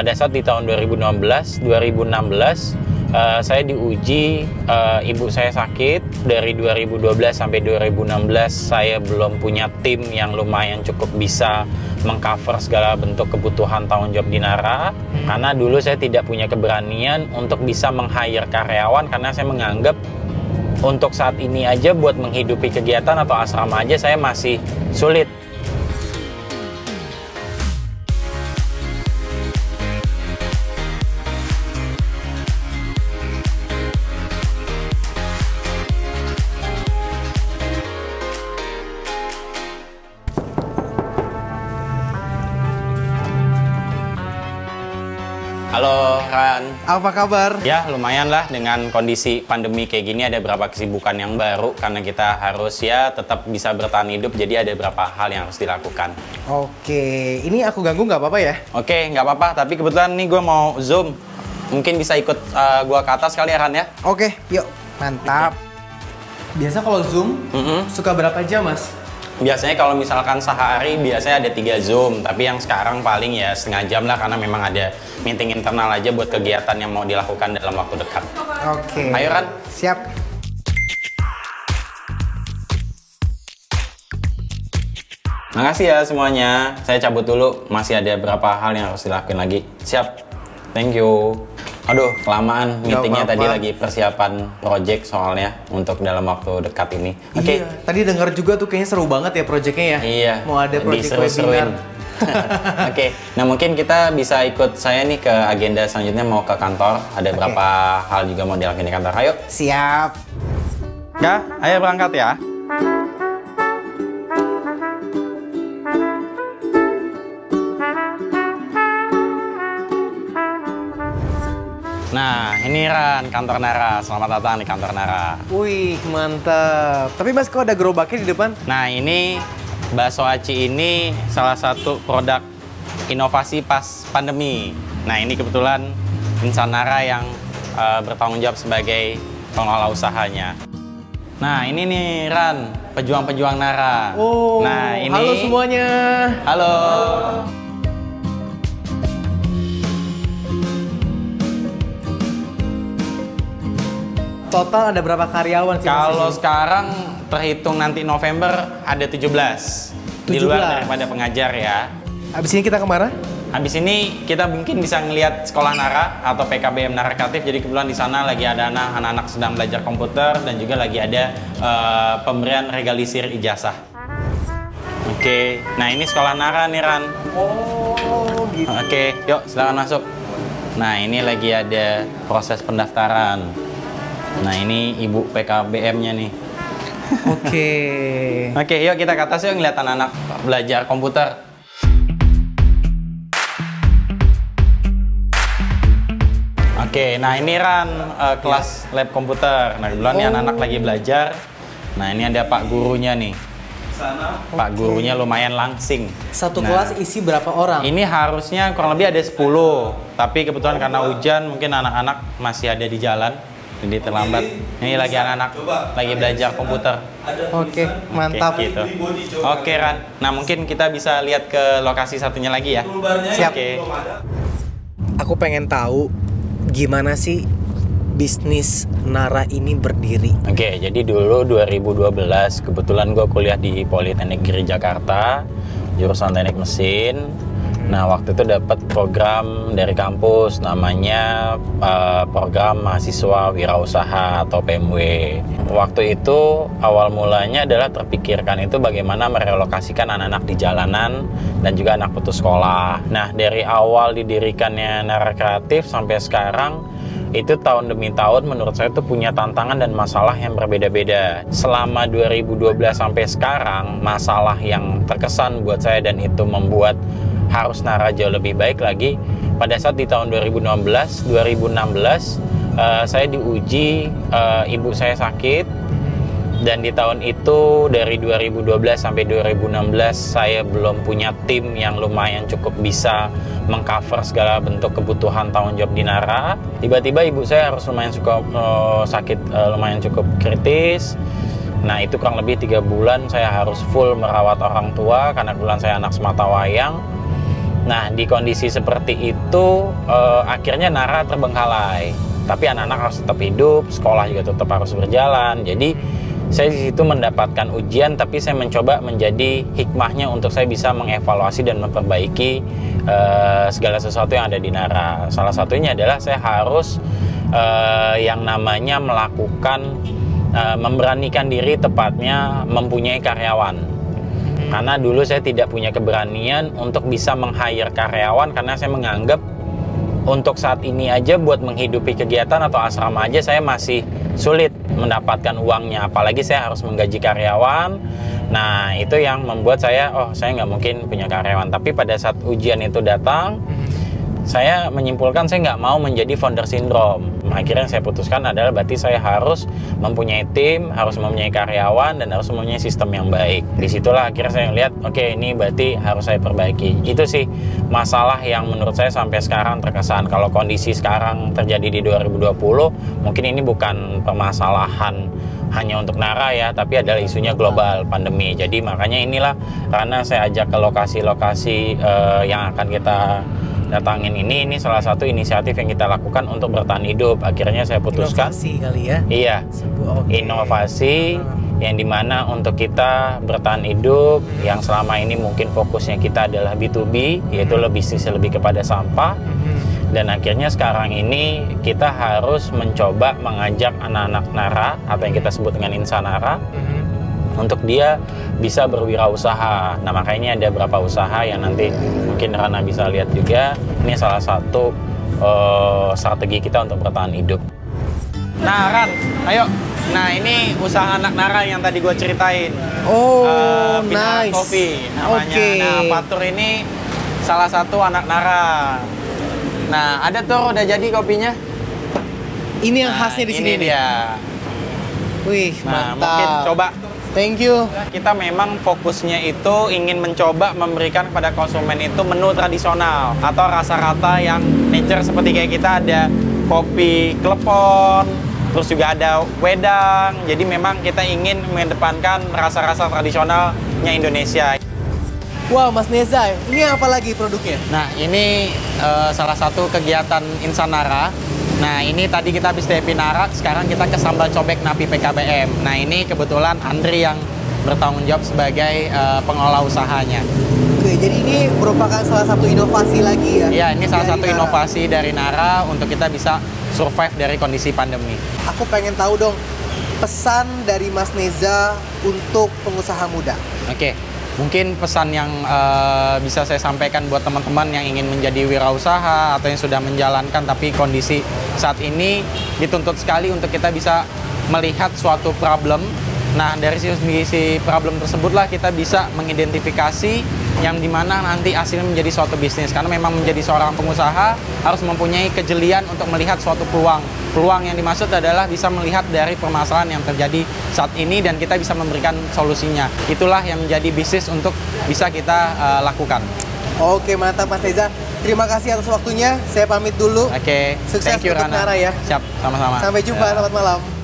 pada saat di tahun 2016 saya diuji, ibu saya sakit. Dari 2012 sampai 2016 saya belum punya tim yang lumayan cukup bisa mengcover segala bentuk kebutuhan tanggung jawab di Nara. Karena dulu saya tidak punya keberanian untuk bisa meng-hire karyawan, karena saya menganggap untuk saat ini aja buat menghidupi kegiatan atau asrama aja saya masih sulit. Halo Ran, apa kabar? Ya lumayan lah, dengan kondisi pandemi kayak gini ada beberapa kesibukan yang baru. Karena kita harus ya tetap bisa bertahan hidup, jadi ada beberapa hal yang harus dilakukan. Oke, ini aku ganggu nggak apa-apa ya? Oke, nggak apa-apa, tapi kebetulan nih gue mau Zoom. Mungkin bisa ikut gue ke atas kali ya Ran ya? Oke, yuk. Mantap. Biasa kalau Zoom, suka berapa jam mas? Biasanya kalau misalkan sehari biasanya ada 3 Zoom, tapi yang sekarang paling ya setengah jam lah, karena memang ada meeting internal aja buat kegiatan yang mau dilakukan dalam waktu dekat. Oke. Ayo Ran. Siap. Makasih ya semuanya. Saya cabut dulu, masih ada beberapa hal yang harus dilakukan lagi. Siap. Thank you. Aduh, kelamaan meetingnya tadi, lagi persiapan project soalnya untuk dalam waktu dekat ini. Oke. Iya, tadi dengar juga tuh kayaknya seru banget ya projectnya ya. Iya. Mau ada project webinar. Oke, nah mungkin kita bisa ikut saya nih ke agenda selanjutnya, mau ke kantor. Ada beberapa hal juga mau dilakukan di kantor. Ayo. Siap. Kak, ayo berangkat ya. Nah, ini Ran, kantor Nara. Selamat datang di kantor Nara. Wih, mantap. Tapi mas, kok ada gerobaknya di depan? Nah, ini bakso aci ini salah satu produk inovasi pas pandemi. Nah, ini kebetulan insan Nara yang bertanggung jawab sebagai pengelola usahanya. Nah, ini nih Ran, pejuang-pejuang Nara. Oh, nah, ini... Halo semuanya. Halo. Halo. Total ada berapa karyawan sih? Kalau sekarang terhitung nanti November ada 17. Di luar daripada pengajar ya. Habis ini kita kemana? Habis ini kita mungkin bisa ngelihat sekolah Nara atau PKBM Nara Kreatif. Jadi kebetulan di sana lagi ada anak-anak sedang belajar komputer dan juga lagi ada pemberian regalisir ijazah. Oke, nah ini sekolah Nara nih Ran. Oh, gitu. Oke, yuk silakan masuk. Nah, ini lagi ada proses pendaftaran. Nah, ini ibu PKBM-nya nih. Oke. Oke, yuk kita ke atas yuk ngeliat anak-anak belajar komputer. Oke, nah ini Ran kelas lab komputer. Nah, kebetulan nih anak-anak lagi belajar. Nah, ini ada pak gurunya nih. Pak gurunya lumayan langsing. Satu kelas isi berapa orang? Ini harusnya kurang lebih ada 10. Tapi kebetulan karena hujan mungkin anak-anak masih ada di jalan. Jadi terlambat. Ini lagi anak-anak lagi belajar komputer. Oke, mantap. Gitu. Oke Ran, nah mungkin kita bisa lihat ke lokasi satunya lagi ya. Siap. Oke. Aku pengen tahu gimana sih bisnis Nara ini berdiri. Oke, jadi dulu 2012 kebetulan gue kuliah di Politeknik Negeri Jakarta, jurusan teknik mesin. Nah, waktu itu dapat program dari kampus namanya Program Mahasiswa Wirausaha atau PMW. Waktu itu awal mulanya adalah terpikirkan itu bagaimana merelokasikan anak-anak di jalanan dan juga anak putus sekolah. Nah, dari awal didirikannya Nara Kreatif sampai sekarang itu tahun demi tahun menurut saya itu punya tantangan dan masalah yang berbeda-beda. Selama 2012 sampai sekarang, masalah yang terkesan buat saya dan itu membuat harus Nara jauh lebih baik lagi. Pada saat di tahun 2016 saya diuji, ibu saya sakit, dan di tahun itu dari 2012 sampai 2016 saya belum punya tim yang lumayan cukup bisa mengcover segala bentuk kebutuhan tanggung jawab di Nara. Tiba-tiba ibu saya harus lumayan cukup sakit, lumayan cukup kritis. Nah, itu kurang lebih 3 bulan saya harus full merawat orang tua karena kebetulan saya anak sematawayang. Nah, di kondisi seperti itu akhirnya Nara terbengkalai. Tapi anak-anak harus tetap hidup, sekolah juga tetap harus berjalan. Jadi saya di situ mendapatkan ujian, tapi saya mencoba menjadi hikmahnya untuk saya bisa mengevaluasi dan memperbaiki segala sesuatu yang ada di Nara. Salah satunya adalah saya harus yang namanya melakukan, memberanikan diri, tepatnya mempunyai karyawan. Karena dulu saya tidak punya keberanian untuk bisa meng-hire karyawan, karena saya menganggap untuk saat ini aja buat menghidupi kegiatan atau asrama aja saya masih sulit mendapatkan uangnya, apalagi saya harus menggaji karyawan. Nah, itu yang membuat saya, oh, saya nggak mungkin punya karyawan. Tapi pada saat ujian itu datang, saya menyimpulkan saya nggak mau menjadi founder syndrome. Akhirnya saya putuskan adalah berarti saya harus mempunyai tim, harus mempunyai karyawan, dan harus mempunyai sistem yang baik. Disitulah akhirnya saya melihat, oke, ini berarti harus saya perbaiki. Itu sih masalah yang menurut saya sampai sekarang terkesan. Kalau kondisi sekarang terjadi di 2020, mungkin ini bukan permasalahan hanya untuk Nara ya, tapi adalah isunya global pandemi. Jadi makanya inilah karena saya ajak ke lokasi-lokasi yang akan kita datangin ini salah satu inisiatif yang kita lakukan untuk bertahan hidup. Akhirnya saya putuskan inovasi kali ya. Iya. Okay. Inovasi yang dimana untuk kita bertahan hidup, yang selama ini mungkin fokusnya kita adalah B2B, yaitu bisnisnya lebih kepada sampah. Dan akhirnya sekarang ini kita harus mencoba mengajak anak-anak Nara atau yang kita sebut dengan Insanara untuk dia bisa berwirausaha. Nah, makanya ada beberapa usaha yang nanti mungkin Rana bisa lihat juga. Ini salah satu strategi kita untuk bertahan hidup. Nah, Ran, ayo. Nah, ini usaha anak Nara yang tadi gue ceritain. Oh, nice. Coffee namanya. Okay. Nah, Patur ini salah satu anak Nara. Nah, ada tuh udah jadi kopinya. Ini yang khasnya di sini. Ini dia. Wih, nah, mantap. Mungkin coba. Thank you. Kita memang fokusnya itu ingin mencoba memberikan kepada konsumen itu menu tradisional atau rasa-rasa yang nature, seperti kayak kita ada kopi klepon, terus juga ada wedang. Jadi memang kita ingin mengedepankan rasa-rasa tradisionalnya Indonesia. Wow, Mas Neza, ini apa lagi produknya? Nah, ini salah satu kegiatan Insanara. Nah, ini tadi kita habis dari Nara, sekarang kita ke Sambal Cobek Napi PKBM. Nah, ini kebetulan Andri yang bertanggung jawab sebagai pengelola usahanya. Oke, jadi ini merupakan salah satu inovasi lagi ya? Iya, ini salah satu inovasi dari Nara untuk kita bisa survive dari kondisi pandemi. Aku pengen tahu dong, pesan dari Mas Neza untuk pengusaha muda. Oke, mungkin pesan yang bisa saya sampaikan buat teman-teman yang ingin menjadi wirausaha atau yang sudah menjalankan, tapi kondisi saat ini dituntut sekali untuk kita bisa melihat suatu problem. Nah, dari sisi problem tersebutlah kita bisa mengidentifikasi yang dimana nanti hasilnya menjadi suatu bisnis. Karena memang menjadi seorang pengusaha harus mempunyai kejelian untuk melihat suatu peluang. Peluang yang dimaksud adalah bisa melihat dari permasalahan yang terjadi saat ini dan kita bisa memberikan solusinya. Itulah yang menjadi bisnis untuk bisa kita lakukan. Oke, mantap Mas Neza. Terima kasih atas waktunya. Saya pamit dulu. Oke. Sukses untuk Nara ya. Siap, sama-sama. Sampai jumpa, selamat malam.